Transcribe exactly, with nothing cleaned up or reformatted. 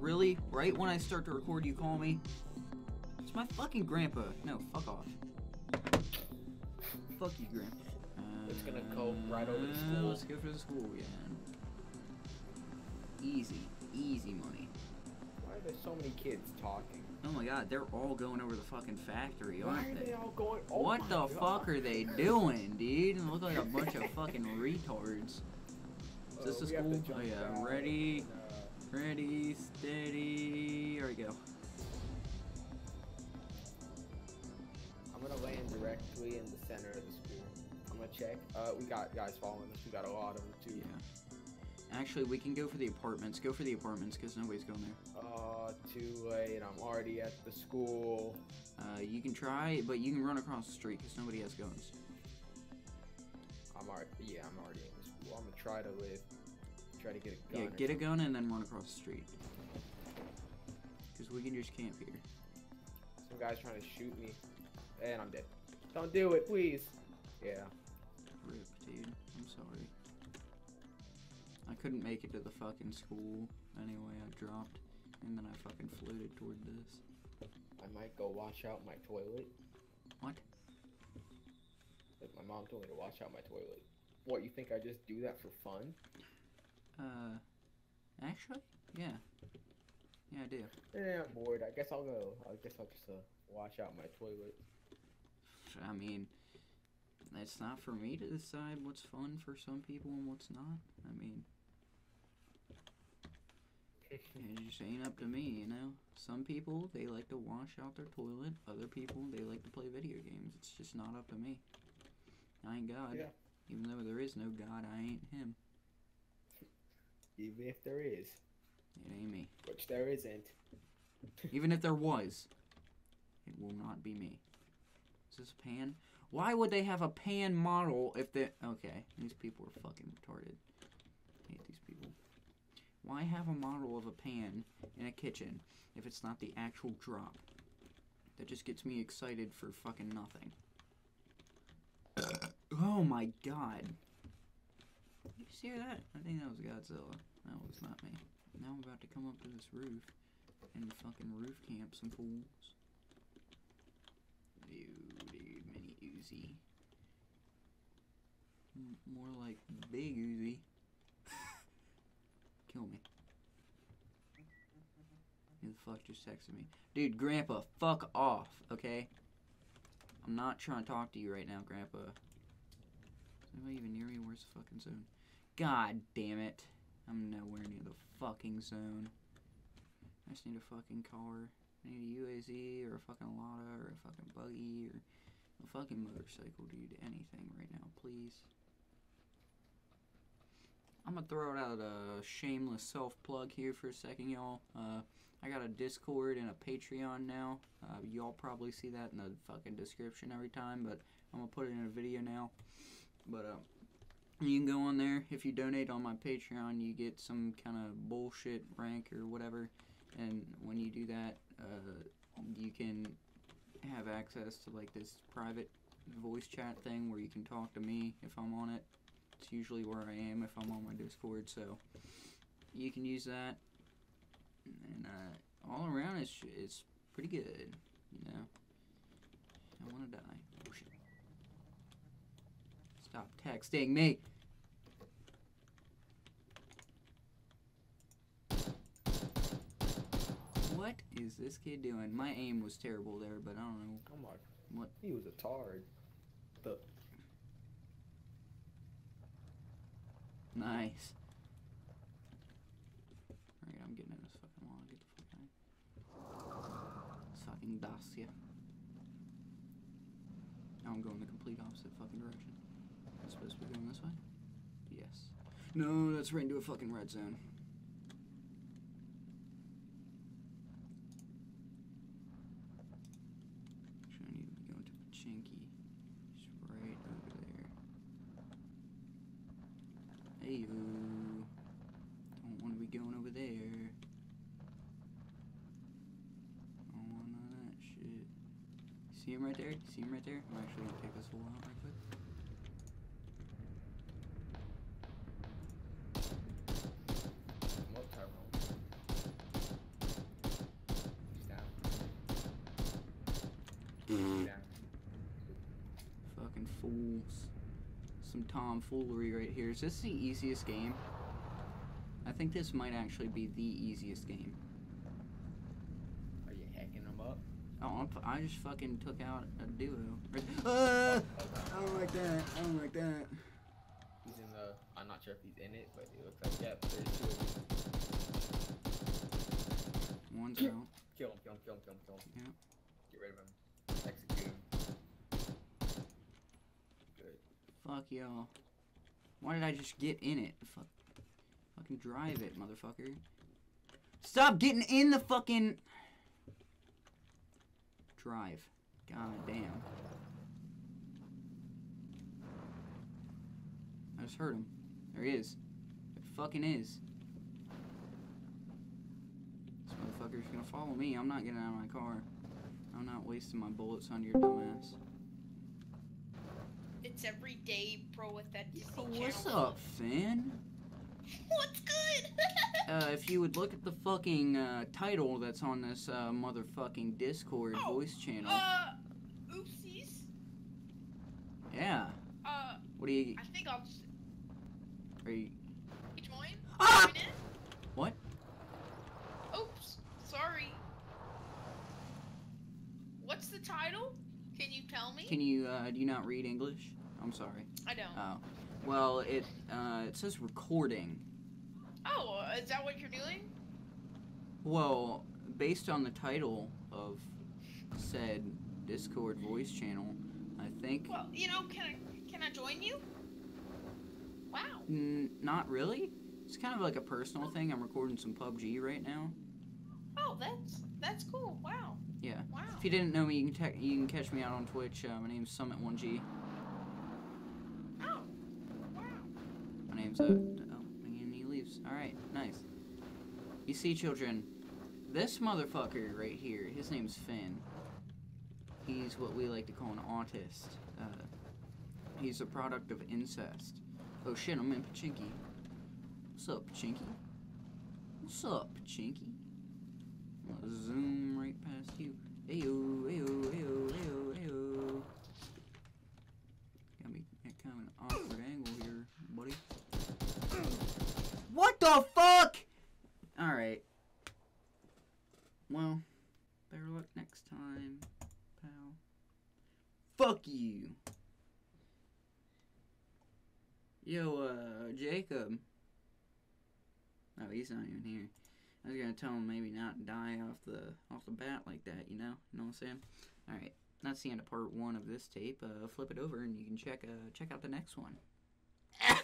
really? Right when I start to record, you call me? It's my fucking grandpa. No, fuck off. Fuck you, grandpa. It's gonna go right over to school. Let's go for the school again. Easy. Easy money. Why are there so many kids talking? Oh my god, they're all going over the fucking factory, aren't Why are they? they all going? Oh what the god. fuck are they doing, dude? They look like a bunch of fucking retards. Is this uh, a school? Oh yeah, down. ready, uh, ready, steady. Here we go. I'm gonna land directly in the center of the school. I'm gonna check. Uh, we got guys following us. We got a lot of them too. Yeah. Actually, we can go for the apartments. Go for the apartments, because nobody's going there. Oh, too late. I'm already at the school. Uh, you can try, but you can run across the street, because nobody has guns. I'm already, yeah, I'm already in the school. I'm going to try to live, try to get a gun. Yeah, get a gun and then run across the street. Because we can just camp here. Some guy's trying to shoot me, and I'm dead. Don't do it, please. Yeah. Rip, dude. I'm sorry. I couldn't make it to the fucking school. Anyway, I dropped, and then I fucking floated toward this. I might go wash out my toilet. What? Like, my mom told me to wash out my toilet. What, you think I just do that for fun? Uh, actually, yeah. Yeah, I do. Yeah, I'm bored. I guess I'll go. I guess I'll just, uh, wash out my toilet. I mean... It's not for me to decide what's fun for some people and what's not. I mean, it just ain't up to me, you know? Some people, they like to wash out their toilet. Other people, they like to play video games. It's just not up to me. I ain't God. Yeah. Even though there is no God, I ain't him. Even if there is. It ain't me. Which there isn't. Even if there was, it will not be me. Is this a pan? Why would they have a pan model if they... Okay, these people are fucking retarded. I hate these people. Why have a model of a pan in a kitchen if it's not the actual drop? That just gets me excited for fucking nothing. Oh my god. Did you see that? I think that was Godzilla. That was not me. Now I'm about to come up to this roof and fucking roof camp some fools. Dude, dude, mini Uzi. M more like big Uzi. Kill me. Who the fuck just texted me? Dude, Grandpa, fuck off, okay? I'm not trying to talk to you right now, Grandpa. Is anybody even near me? Where's the fucking zone? God damn it. I'm nowhere near the fucking zone. I just need a fucking car. I need a U A Z, or a fucking Lada, or a fucking buggy, or a fucking motorcycle, dude. Anything right now, please. I'm gonna throw out a shameless self-plug here for a second, y'all. Uh, I got a Discord and a Patreon now. Uh, y'all probably see that in the fucking description every time, but I'm gonna put it in a video now. But, um... Uh, you can go on there. If you donate on my Patreon, you get some kind of bullshit rank or whatever. And when you do that, uh, you can have access to, like, this private voice chat thing where you can talk to me if I'm on it. It's usually where I am if I'm on my Discord, so you can use that. And, uh, all around, it's, it's pretty good, you know. I want to die. Oh, shit. Stop texting me! What is this kid doing? My aim was terrible there, but I don't know. Come on. What? He was a tard. The... Nice. Alright, I'm getting in this fucking wall. Get the fuck out. Fucking Dacia. Now I'm going the complete opposite fucking direction. Am I supposed to be going this way? Yes. No, that's right into a fucking red zone. Don't want to be going over there. Don't want none of that shit. See him right there? See him right there? I'm actually going to take this whole out right quick. Mm-hmm. Yeah. Fucking fools. Some tomfoolery right here. Is this the easiest game? I think this might actually be the easiest game. Are you hacking them up? Oh, I'm, I just fucking took out a duo. Ah! I don't like that. I don't like that. He's in the... I'm not sure if he's in it, but it looks like... Yeah, but there's two of them. One's out. Kill him, kill him, kill him, kill him, kill him. Yeah. Get rid of him. Execute him. Good. Fuck y'all. Why did I just get in it? Fuck. Fucking drive it, motherfucker. Stop getting in the fucking... Drive. God damn. I just heard him. There he is. It fucking is. This motherfucker's gonna follow me. I'm not getting out of my car. I'm not wasting my bullets on your dumbass. It's every day, bro, with that Disney Channel. What's up, Finn? What's good? uh, if you would look at the fucking uh, title that's on this uh, motherfucking Discord oh, voice channel. Uh, oopsies. Yeah. Uh. What do you? I think I'll just. Are you? You join? Ah! Join in? What? Oops. Sorry. What's the title? Can you tell me? Can you, uh, do you not read English? I'm sorry. I don't. Oh. Well, it, uh, it says recording. Oh, is that what you're doing? Well, based on the title of said Discord voice channel, I think... Well, you know, can I, can I join you? Wow. N- not really. It's kind of like a personal oh. thing. I'm recording some P U B G right now. Oh, that's, that's cool. Wow. Yeah. Wow. If you didn't know me, you can you can catch me out on Twitch. Uh, my name's summit one G. Oh. Wow. My name's uh. Oh, and he leaves. All right. Nice. You see, children, this motherfucker right here. His name's Finn. He's what we like to call an autist. Uh, he's a product of incest. Oh shit! I'm in Pachinki. What's up, Pachinki? What's up, Pachinki? I'll zoom right past you. Ayo, ayo, ayo, ayo, ayo. Got me at kind of an awkward angle here, buddy. What the fuck? Alright. Well, better luck next time, pal. Fuck you. Yo, uh, Jacob. Oh, he's not even here. I was gonna tell him maybe not die off the off the bat like that, you know? You know what I'm saying? Alright, that's the end of part one of this tape. Uh, flip it over and you can check uh, check out the next one.